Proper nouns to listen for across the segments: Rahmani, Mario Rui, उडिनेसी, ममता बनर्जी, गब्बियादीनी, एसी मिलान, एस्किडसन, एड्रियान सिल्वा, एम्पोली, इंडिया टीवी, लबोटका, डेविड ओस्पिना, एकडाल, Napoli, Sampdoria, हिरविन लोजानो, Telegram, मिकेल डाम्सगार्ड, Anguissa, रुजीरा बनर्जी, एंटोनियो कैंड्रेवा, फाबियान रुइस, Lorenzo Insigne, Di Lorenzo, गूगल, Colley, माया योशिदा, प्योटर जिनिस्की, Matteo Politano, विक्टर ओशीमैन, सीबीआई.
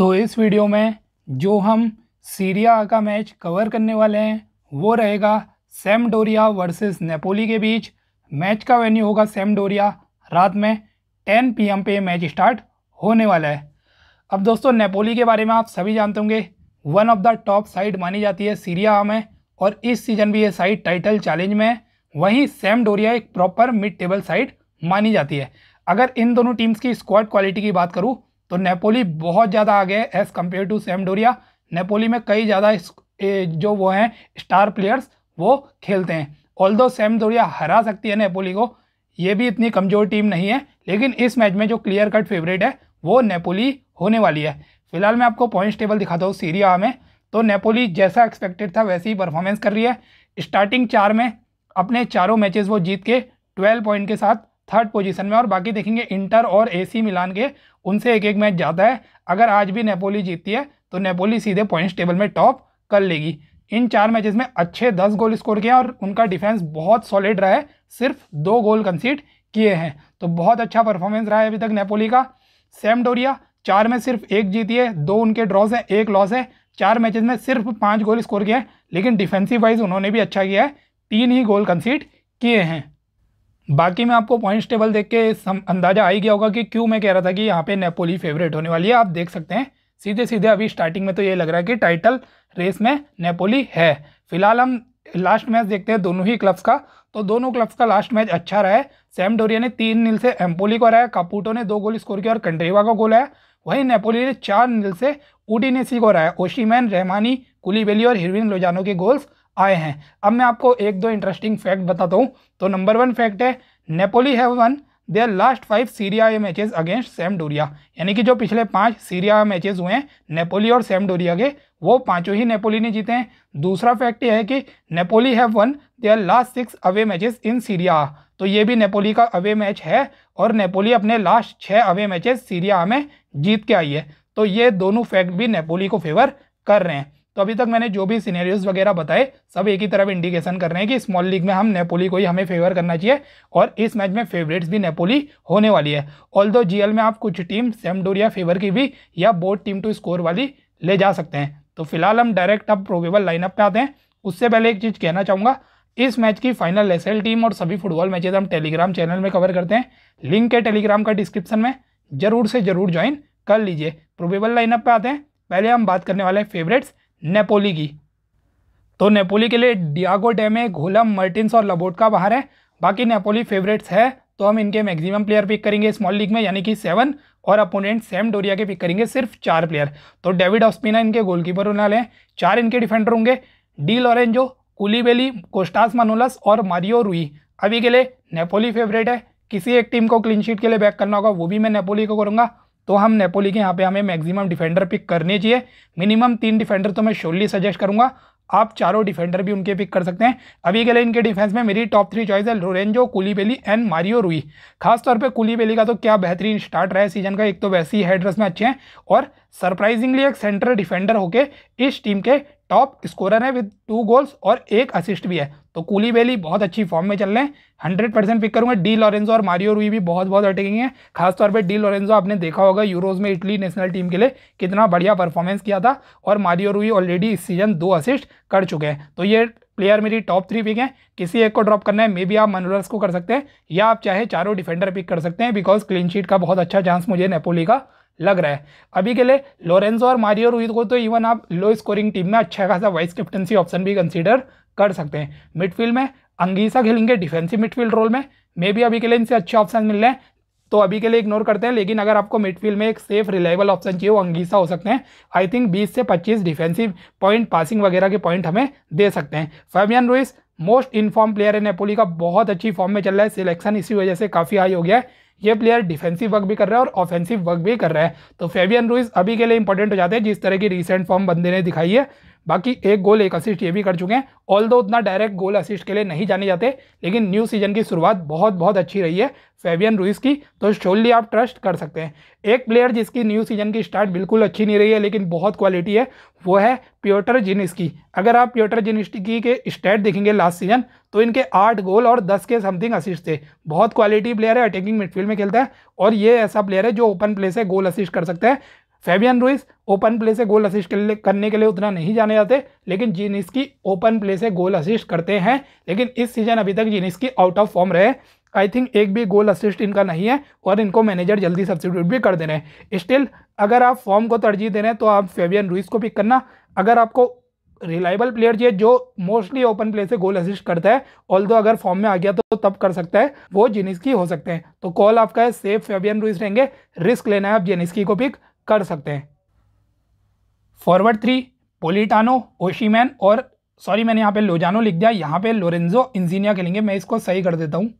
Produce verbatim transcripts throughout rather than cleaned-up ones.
तो इस वीडियो में जो हम सीरी ए का मैच कवर करने वाले हैं वो रहेगा सैम्पडोरिया वर्सेस नेपोली के बीच। मैच का वेन्यू होगा सैम्पडोरिया, रात में टेन पी एम पे मैच स्टार्ट होने वाला है। अब दोस्तों नेपोली के बारे में आप सभी जानते होंगे, one of the top side मानी जाती है सीरी ए में और इस सीजन भी ये साइड टाइटल चैलेंज में है। वहीं सैम्पडोरिया एक प्रॉपर मिड टेबल साइड मानी जाती है। अगर इन दोनों टीम्स की स्क्वाड क्वालिटी की बात करूँ तो नेपोली बहुत ज़्यादा आगे है as compare to Sampdoria. Napoli में कई ज़्यादा जो वो हैं स्टार प्लेयर्स वो खेलते हैं। ऑल्दो सैम्पडोरिया हरा सकती है नेपोली को, ये भी इतनी कमज़ोर टीम नहीं है, लेकिन इस मैच में जो क्लियर कट फेवरेट है वो नेपोली होने वाली है। फिलहाल मैं आपको पॉइंट्स टेबल दिखाता हूँ सीरी ए में। तो नेपोली जैसा एक्सपेक्टेड था वैसी ही परफॉर्मेंस कर रही है। स्टार्टिंग चार में अपने चारों मैचेस वो जीत के ट्वेल्व पॉइंट के साथ थर्ड पोजीशन में, और बाकी देखेंगे इंटर और एसी मिलान के, उनसे एक एक मैच जाता है। अगर आज भी नेपोली जीतती है तो नेपोली सीधे पॉइंट्स टेबल में टॉप कर लेगी। इन चार मैचेस में अच्छे दस गोल स्कोर किए और उनका डिफेंस बहुत सॉलिड रहा है, सिर्फ दो गोल कंसीड किए हैं। तो बहुत अच्छा परफॉर्मेंस रहा है अभी तक नेपोली का। सैम्पडोरिया चार में सिर्फ एक जीती है, दो उनके ड्रॉज हैं, एक लॉस है। चार मैचेस में सिर्फ पाँच गोल स्कोर किए हैं, लेकिन डिफेंसिव वाइज उन्होंने भी अच्छा किया है, तीन ही गोल कंसीड किए हैं। बाकी मैं आपको पॉइंट्स टेबल देख के अंदाज़ा आ ही गया होगा कि क्यों मैं कह रहा था कि यहाँ पे नेपोली फेवरेट होने वाली है। आप देख सकते हैं सीधे सीधे अभी स्टार्टिंग में तो ये लग रहा है कि टाइटल रेस में नेपोली है। फिलहाल हम लास्ट मैच देखते हैं दोनों ही क्लब्स का। तो दोनों क्लब्स का लास्ट मैच अच्छा रहा है। सैम्पडोरिया ने तीन नील से एम्पोली को हराया, कापूटो ने दो गोल स्कोर किया और कंड्रेवा का गोल आया। वहीं नेपोली ने चार नील से उडिनेसी को हराया, ओशीमैन, रहमानी, कुलीबेली और हिरविन लोजानो के गोल्स आए हैं। अब मैं आपको एक दो इंटरेस्टिंग फैक्ट बताता हूँ। तो नंबर वन फैक्ट है Napoli have won their last five Serie A matches against Sampdoria, यानी कि जो पिछले पांच सीरी ए मैचेस हुए हैं नेपोली और सैम्पडोरिया के, वो पांचों ही नेपोली ने जीते हैं। दूसरा फैक्ट यह है कि Napoli have won their last six away matches in Serie A, तो ये भी नेपोली का अवे मैच है और नेपोली अपने लास्ट छः अवे मैचेस सीरी ए में जीत के आई है। तो ये दोनों फैक्ट भी नेपोली को फेवर कर रहे हैं। तो अभी तक मैंने जो भी सीनेरियोज वगैरह बताए सब एक ही तरफ इंडिकेशन कर रहे हैं कि स्मॉल लीग में हम नेपोली को ही हमें फेवर करना चाहिए और इस मैच में फेवरेट्स भी नेपोली होने वाली है। ऑल्दो जीएल में आप कुछ टीम सैम्पडोरिया फेवर की भी या बोथ टीम टू स्कोर वाली ले जा सकते हैं। तो फिलहाल हम डायरेक्ट अब प्रोबेबल लाइनअप पे आते हैं। उससे पहले एक चीज़ कहना चाहूँगा, इस मैच की फाइनल एस एल टीम और सभी फुटबॉल मैचेज हम टेलीग्राम चैनल में कवर करते हैं, लिंक है टेलीग्राम का डिस्क्रिप्शन में, जरूर से जरूर ज्वाइन कर लीजिए। प्रोबेबल लाइनअप पर आते हैं। पहले हम बात करने वाले हैं फेवरेट्स नेपोली की। तो नेपोली के लिए डियागो डेमे, घोलम, मर्टिन्स और लबोटका बाहर है। बाकी नेपोली फेवरेट्स है तो हम इनके मैक्सिमम प्लेयर पिक करेंगे स्मॉल लीग में, यानी कि सेवन, और अपोनेंट सैम्पडोरिया के पिक करेंगे सिर्फ चार प्लेयर। तो डेविड ओस्पिना इनके गोलकीपर होने वाले हैं, चार इनके डिफेंडर होंगे, Di Lorenzo, Koulibaly, Kostas Manolas और मारियो रुई। अभी के लिए नेपोली फेवरेट है। किसी एक टीम को क्लीन शीट के लिए बैक करना होगा, वो भी मैं नेपोली को करूँगा। तो हम नेपोली के यहाँ पे हमें मैक्सिमम डिफेंडर पिक करने चाहिए, मिनिमम तीन डिफेंडर तो मैं श्योरली सजेस्ट करूँगा। आप चारों डिफेंडर भी उनके पिक कर सकते हैं। अभी के लिए इनके डिफेंस में मेरी टॉप थ्री चॉइस है Lorenzo, Koulibaly and Mario Rui. खासतौर पे कुलीबेली का तो क्या बेहतरीन स्टार्ट रहा है सीजन का, एक तो वैसे ही हेडर्स में अच्छे हैं और सरप्राइजिंगली एक सेंट्रल डिफेंडर होके इस टीम के टॉप स्कोरर है विद टू गोल्स और एक असिस्ट भी है। तो कुलीबेली बहुत अच्छी फॉर्म में चल रहे हैं, हंड्रेड परसेंट पिक करूँगा। डी लोरेंजो और मारियो रुई भी बहुत बहुत अटैकिंग है। खासतौर पे डी लोरेंजो आपने देखा होगा यूरोज़ में इटली नेशनल टीम के लिए कितना बढ़िया परफॉर्मेंस किया था, और मारियो रुई ऑलरेडी इस सीजन दो असिस्ट कर चुके हैं। तो ये प्लेयर मेरी टॉप थ्री पिक हैं। किसी एक को ड्रॉप करना है, मे बी आप मनोलस को कर सकते हैं या आप चाहे चारों डिफेंडर पिक कर सकते हैं, बिकॉज क्लीन शीट का बहुत अच्छा चांस मुझे नेपोली का लग रहा है। अभी के लिए लोरेंजो और मारियो रुई को तो इवन आप लो स्कोरिंग टीम में अच्छा खासा वाइस कैप्टनसी ऑप्शन भी कंसीडर कर सकते हैं। मिडफील्ड में अंगीसा खेलेंगे डिफेंसिव मिडफील्ड रोल में, मे भी अभी के लिए इनसे अच्छे ऑप्शन मिल रहे हैं तो अभी के लिए इग्नोर करते हैं। लेकिन अगर आपको मिडफील्ड में एक सेफ रिलायबल ऑप्शन चाहिए वो अंगीसा हो सकते हैं। आई थिंक बीस से पच्चीस डिफेंसिव पॉइंट, पासिंग वगैरह के पॉइंट हमें दे सकते हैं। फाबियान रुइस most in form player है नेपोली का, बहुत अच्छी फॉर्म में चल रहा है, सिलेक्शन इसी वजह से काफ़ी हाई हो गया है। ये प्लेयर डिफेंसिव वर्क भी कर रहा है और ऑफेंसिव वर्क भी कर रहा है। तो फाबियान रुइस अभी के लिए इंपॉर्टेंट हो जाते हैं जिस तरह की रिसेंट फॉर्म बंदे ने दिखाई है। बाकी एक गोल एक असिस्ट ये भी कर चुके हैं, ऑल्दो उतना डायरेक्ट गोल असिस्ट के लिए नहीं जाने जाते, लेकिन न्यू सीजन की शुरुआत बहुत बहुत अच्छी रही है फाबियान रुइस की, तो श्योरली आप ट्रस्ट कर सकते हैं। एक प्लेयर जिसकी न्यू सीजन की स्टार्ट बिल्कुल अच्छी नहीं रही है लेकिन बहुत क्वालिटी है वो है प्योटर जिनिस्की। अगर आप प्योटर जिनिस्की के स्टैट देखेंगे लास्ट सीजन तो इनके आठ गोल और दस के समथिंग असिस्ट थे। बहुत क्वालिटी प्लेयर है, अटैकिंग मिडफील्ड में खेलता है और ये ऐसा प्लेयर है जो ओपन प्ले से गोल असिस्ट कर सकता है। फैबियन रुइस ओपन प्ले से गोल असिस्ट करने के लिए उतना नहीं जाने जाते, लेकिन जिनिस्की ओपन प्ले से गोल असिस्ट करते हैं। लेकिन इस सीजन अभी तक जिनिस्की आउट ऑफ फॉर्म रहे, आई थिंक एक भी गोल असिस्ट इनका नहीं है और इनको मैनेजर जल्दी सब्सिट्यूट भी कर दे रहे हैं। स्टिल अगर आप फॉर्म को तरजीह दे रहे हैं तो आप फैबियन रुइस को पिक करना, अगर आपको रिलायबल प्लेयर चाहिए जो मोस्टली ओपन प्ले से गोल असिस्ट करता है, ऑल्दो अगर फॉर्म में आ गया तो तब कर सकता है, वो जिनिस्की हो सकते हैं। तो कॉल आपका है, सेफ फैबियन रुइस रहेंगे, रिस्क लेना है आप जिनिस्की को पिक कर सकते हैं। फॉरवर्ड थ्री पोलिटानो, ओशीमैन और सॉरी मैंने यहाँ पे लोजानो लिख दिया, यहाँ पे लोरेंजो इंजीनिया खेलेंगे, मैं इसको सही कर देता हूँ।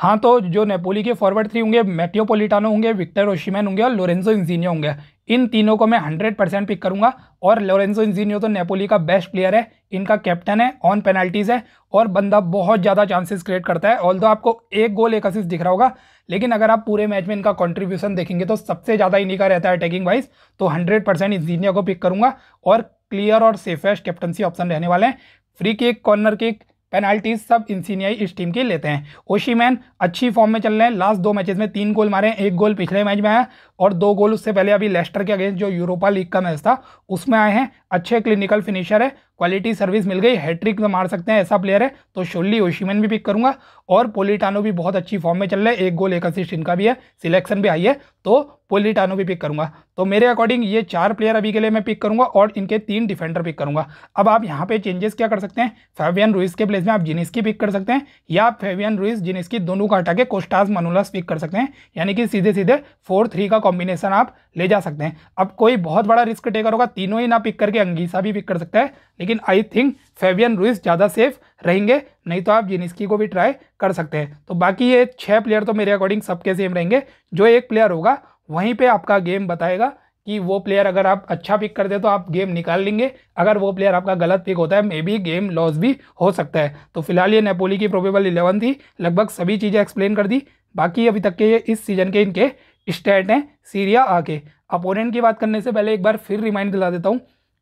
हाँ, तो जो नेपोली के फॉरवर्ड थ्री होंगे मैटियो पोलिटानो होंगे, विक्टर ओशीमैन होंगे और लोरेंजो इंजीनिया होंगे। इन तीनों को मैं हंड्रेड परसेंट पिक करूंगा और लोरेंजो इंजीनिया तो नेपोली का बेस्ट प्लेयर है, इनका कैप्टन है, ऑन पेनल्टीज़ है और बंदा बहुत ज़्यादा चांसेस क्रिएट करता है। ऑल्दो आपको एक गोल एक असिस्ट दिख रहा होगा, लेकिन अगर आप पूरे मैच में इनका कॉन्ट्रीब्यूशन देखेंगे तो सबसे ज़्यादा इन्हीं का रहता है अटैकिंग वाइज। तो हंड्रेड परसेंट इंजीनिया को पिक करूँगा और क्लियर और सेफेस्ट कैप्टनसी ऑप्शन रहने वाले हैं। Free kick, corner kick, penalties सब इंसिनिया इस टीम के लेते हैं। ओशीमैन अच्छी फॉर्म में चल रहे हैं, लास्ट दो मैचेस में तीन गोल मारे हैं, एक गोल पिछले मैच में आया और दो गोल उससे पहले अभी लेस्टर के अगेंस्ट जो यूरोपा लीग का मैच था उसमें आए हैं। अच्छे क्लिनिकल फिनिशर है, क्वालिटी सर्विस मिल गई, हैट्रिक में मार सकते हैं, ऐसा प्लेयर है। तो शोली ओशीमैन भी पिक करूंगा और पोलिटानो भी बहुत अच्छी फॉर्म में चल रहा है, एक गोल एक असिस्ट इनका भी है, सिलेक्शन भी आई है, तो पोलिटानो भी पिक करूंगा। तो मेरे अकॉर्डिंग ये चार प्लेयर अभी के लिए मैं पिक करूंगा और इनके तीन डिफेंडर पिक करूंगा। अब आप यहाँ पे चेंजेस क्या कर सकते हैं, फैबियन रुइस के प्लेस में आप जिनिस्की पिक कर सकते हैं या फैबियन रुइस जिनिस्की दोनों को हटा के कोस्टास मनोलास पिक कर सकते हैं, यानी कि सीधे सीधे फोर थ्री का कॉम्बिनेशन आप ले जा सकते हैं। अब कोई बहुत बड़ा रिस्क टेकर होगा, तीनों ही ना पिक करके अंगीसा भी पिक कर सकता है, लेकिन आई थिंक फैबियन रुइस ज़्यादा सेफ रहेंगे, नहीं तो आप जिनिस्की को भी ट्राई कर सकते हैं। तो बाकी ये छः प्लेयर तो मेरे अकॉर्डिंग सबके सेम रहेंगे, जो एक प्लेयर होगा वहीं पे आपका गेम बताएगा कि वो प्लेयर अगर आप अच्छा पिक कर दे तो आप गेम निकाल लेंगे, अगर वो प्लेयर आपका गलत पिक होता है मे बी गेम लॉस भी हो सकता है। तो फिलहाल ये नेपोली की प्रोबेबल इलेवन थी, लगभग सभी चीज़ें एक्सप्लेन कर दी। बाकी अभी तक के इस सीजन के इनके स्टैट हैं सीरी ए आके। अपोनेंट की बात करने से पहले एक बार फिर रिमाइंड दिला देता हूँ,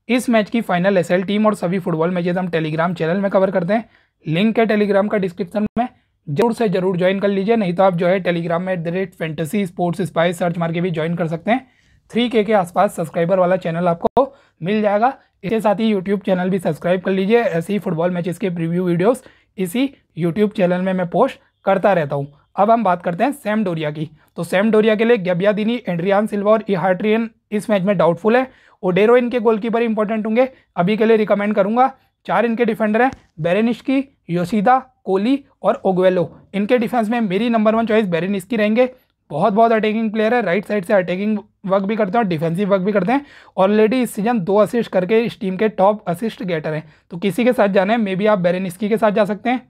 इस मैच की फाइनल एस एल टीम और सभी फुटबॉल मैचेस हम टेलीग्राम चैनल में कवर करते हैं, लिंक है टेलीग्राम का डिस्क्रिप्शन में, जरूर से जरूर ज्वाइन कर लीजिए। नहीं तो आप जो है टेलीग्राम में at the rate fantasy sports spy search मार के भी ज्वाइन कर सकते हैं। थ्री के के आसपास सब्सक्राइबर वाला चैनल आपको मिल जाएगा, इसके साथ ही यूट्यूब चैनल भी सब्सक्राइब कर लीजिए, ऐसे ही फुटबॉल मैचेस के प्रीव्यू वीडियोस इसी यूट्यूब चैनल में मैं पोस्ट करता रहता हूँ। अब हम बात करते हैं सैम्पडोरिया की। तो सैम्पडोरिया के लिए गब्बियादीनी, एड्रियान सिल्वा और इहार्ट्रियन इस मैच में डाउटफुल है, ओडेरो इनके गोलकीपर इंपॉर्टेंट होंगे, अभी के लिए रिकमेंड करूँगा। चार इनके डिफेंडर हैं, बेरेनिस्की, योशिदा, कोली और ओगवेलो। इनके डिफेंस में मेरी नंबर वन चॉइस बेरेनिस्की रहेंगे, बहुत बहुत अटैकिंग प्लेयर है, राइट साइड से अटैकिंग वर्क भी करते हैं और डिफेंसिव वर्क भी करते हैं। ऑलरेडी इस सीजन दो असिस्ट करके इस टीम के टॉप असिस्ट गेटर हैं। तो किसी के साथ जाना है मे बी आप बेरेनिस्की के साथ जा सकते हैं।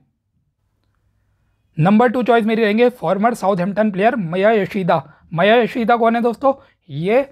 नंबर टू चॉइस मेरी रहेंगे former Southampton player माया योशिदा। माया योशिदा कौन है दोस्तों, ये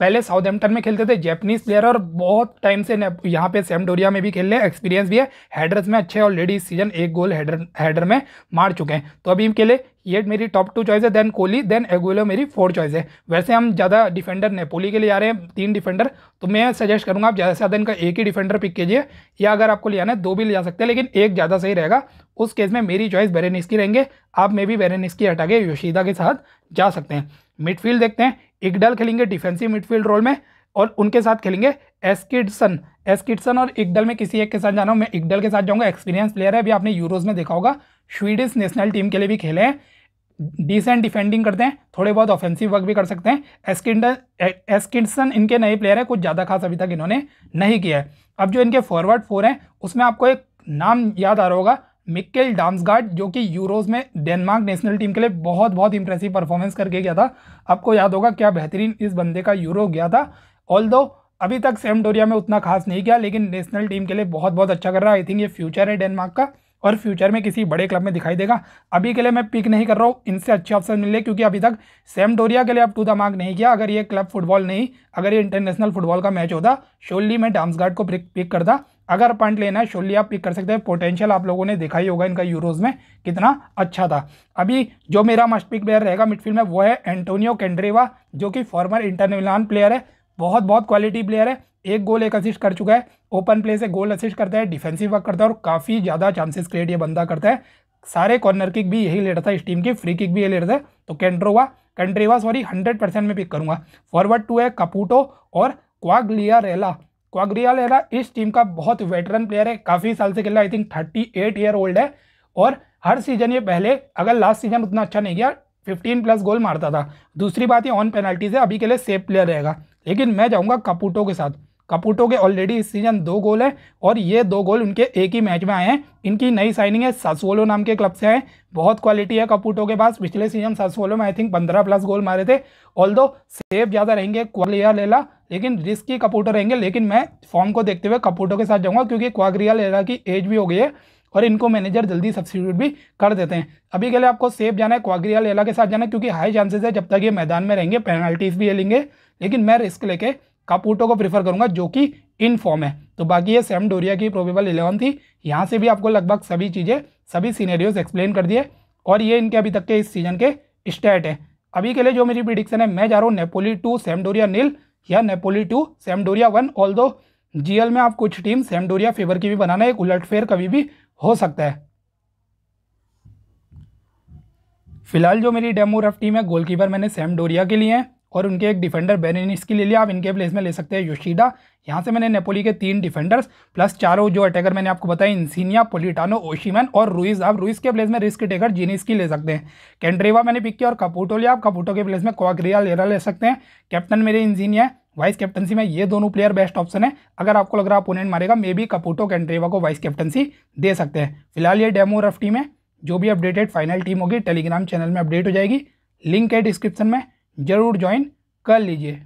पहले साउथहैम्पटन में खेलते थे, जैपनीज़ प्लेयर और बहुत टाइम से यहाँ पे सैम्पडोरिया में भी खेल रहे हैं, एक्सपीरियंस भी है, हेडर्स में अच्छे, ऑलरेडी इस सीजन एक गोल हेडर हेडर में मार चुके हैं। तो अभी के लिए ये मेरी टॉप टू चॉइस है, देन कोहली, देन एगुएलो मेरी फोर चॉइस है। वैसे हम ज़्यादा डिफेंडर नेपोली के लिए आ रहे हैं, तीन डिफेंडर, तो मैं सजेस्ट करूँगा आप ज़्यादा से ज़्यादा इनका एक ही डिफेंडर पिक कीजिए या अगर आपको ले आना है दो भी ले जा सकते हैं, लेकिन एक ज़्यादा सही रहेगा। उस केस में मेरी चॉइस बेरेनिस्की रहेंगे, आप मे भी बेरेनिस्की हटा के योशिदा के साथ जा सकते हैं। मिडफील्ड देखते हैं, एकडाल खेलेंगे डिफेंसिव मिडफील्ड रोल में और उनके साथ खेलेंगे एस्किडसन। एस्किडसन और एकडाल में किसी एक के साथ जाना हो, मैं एकडाल के साथ जाऊंगा, एक्सपीरियंस प्लेयर है, अभी आपने यूरोज में देखा होगा, स्वीडिश नेशनल टीम के लिए भी खेले हैं, डिसेंट डिफेंडिंग करते हैं, थोड़े बहुत ऑफेंसिव वर्क भी कर सकते हैं। एस्किडसन एस्किडसन इनके नए प्लेयर है, कुछ ज़्यादा खास अभी तक इन्होंने नहीं किया है। अब जो इनके फॉरवर्ड फोर हैं उसमें आपको एक नाम याद आ रहा होगा, मिकेल डाम्सगार्ड, जो कि यूरोज में डेनमार्क नेशनल टीम के लिए बहुत बहुत इंप्रेसिव परफॉर्मेंस करके गया था, आपको याद होगा क्या बेहतरीन इस बंदे का यूरो गया था। ऑल्दो अभी तक सैम्पडोरिया में उतना खास नहीं किया, लेकिन नेशनल टीम के लिए बहुत बहुत अच्छा कर रहा है। आई थिंक ये फ्यूचर है डेनमार्क का और फ्यूचर में किसी बड़े क्लब में दिखाई देगा। अभी के लिए मैं पिक नहीं कर रहा हूँ, इनसे अच्छे ऑप्शन मिल रहे, क्योंकि अभी तक सैम्पडोरिया के लिए आप टू द मार्क नहीं किया। अगर ये क्लब फुटबॉल नहीं, अगर ये इंटरनेशनल फुटबॉल का मैच होता, शोली में डाम्सगार्ड को पिक करता। अगर पॉइंट लेना है शोली आप पिक कर सकते हैं, पोटेंशियल आप लोगों ने देखा ही होगा इनका यूरोज में कितना अच्छा था। अभी जो मेरा मस्ट पिक प्लेयर रहेगा मिडफील्ड में वो है एंटोनियो कैंड्रेवा, जो कि फॉर्मर इंटर मिलान प्लेयर है, बहुत बहुत क्वालिटी प्लेयर है, एक गोल एक असिस्ट कर चुका है, ओपन प्ले से गोल असिस्ट करता है, डिफेंसिव वर्क करता है और काफ़ी ज़्यादा चांसेस क्रिएट ये बंदा करता है। सारे कॉर्नर किक भी यही लेता था इस टीम की, फ्री किक भी यही लेता था। तो Candreva Candreva sorry hundred percent मैं पिक करूँगा। फॉरवर्ड टू है कापूटो और क्वाग्लियारेला। क्वाग्लियारेला इस टीम का बहुत वेटरन प्लेयर है, काफ़ी साल से खेल रहा है, I think thirty eight year old है और हर सीजन ये पहले, अगर लास्ट सीजन उतना अच्छा नहीं गया, फिफ्टीन प्लस गोल मारता था। दूसरी बात ये ऑन पेनल्टीज है, अभी के लिए सेफ प्लेयर रहेगा। लेकिन मैं जाऊँगा कापूटो के साथ। कापूटो के ऑलरेडी इस सीज़न दो गोल हैं और ये दो गोल उनके एक ही मैच में आए हैं। इनकी नई साइनिंग है, सासुओलो नाम के क्लब से हैं, बहुत क्वालिटी है कापूटो के पास। पिछले सीजन सासुओलो में आई थिंक पंद्रह प्लस गोल मारे थे। ऑल्दो सेफ ज़्यादा रहेंगे क्वाग्लियारेला, लेकिन रिस्की कापूटो रहेंगे। लेकिन मैं फॉर्म को देखते हुए कापूटो के साथ जाऊँगा, क्योंकि क्वाग्लियारेला की एज भी हो गई है और इनको मैनेजर जल्दी सब्सिट्यूट भी कर देते हैं। अभी के लिए आपको सेफ जाना है, क्वाग्लियारेला के साथ जाना है, क्योंकि हाई चांसेस है जब तक ये मैदान में रहेंगे, पेनल्टीज भी लेंगे। लेकिन मैं रिस्क लेके कापूटो को प्रेफर करूंगा, जो कि इन फॉर्म है। तो बाकी ये सैम्पडोरिया की प्रोबेबल इलेवन थी। यहाँ से भी आपको लगभग सभी चीज़ें, सभी सीनेरियोज एक्सप्लेन कर दिए और ये इनके अभी तक के इस सीजन के स्टैट हैं। अभी के लिए जो मेरी प्रिडिक्शन है, मैं जा रहा हूँ नेपोली टू सैम्पडोरिया नील या Napoli two Sampdoria one. All दो जीएल में आप कुछ टीम सैम्पडोरिया फेवर की भी बनाना, एक उलटफेर कभी भी हो सकता है। फिलहाल जो मेरी डेमो रफ टीम है, गोलकीपर मैंने सैम्पडोरिया के लिए है और उनके एक डिफेंडर बेरेनिस्की ले लिया। आप इनके प्लेस में ले सकते हैं योशिडा। यहाँ से मैंने नेपोली के तीन डिफेंडर्स प्लस चारों जो अटैकर मैंने आपको बताया, इंसिनिया, पोलिटानो, ओशीमैन और रुइज। आप रुइज के प्लेस में रिस्क टेकर जीनिस्की ले सकते हैं। कैंड्रेवा मैंने पिक किया और कापूटो लिया। आप कापूटो के प्लेस में क्वाग्लियारेला ले सकते हैं। कैप्टन मेरे इंसिनिया है, वाइस कैप्टनसी में ये दोनों प्लेयर बेस्ट ऑप्शन है। अगर आपको लग रहा है अपोनेंट मारेगा, मे बी कापूटो कैंड्रेवा को वाइस कैप्टनसी दे सकते हैं। फिलहाल ये डेमो रफ टीम है। जो भी अपडेटेड फाइनल टीम होगी टेलीग्राम चैनल में अपडेट हो जाएगी, लिंक है डिस्क्रिप्शन में, जरूर ज्वाइन कर लीजिए।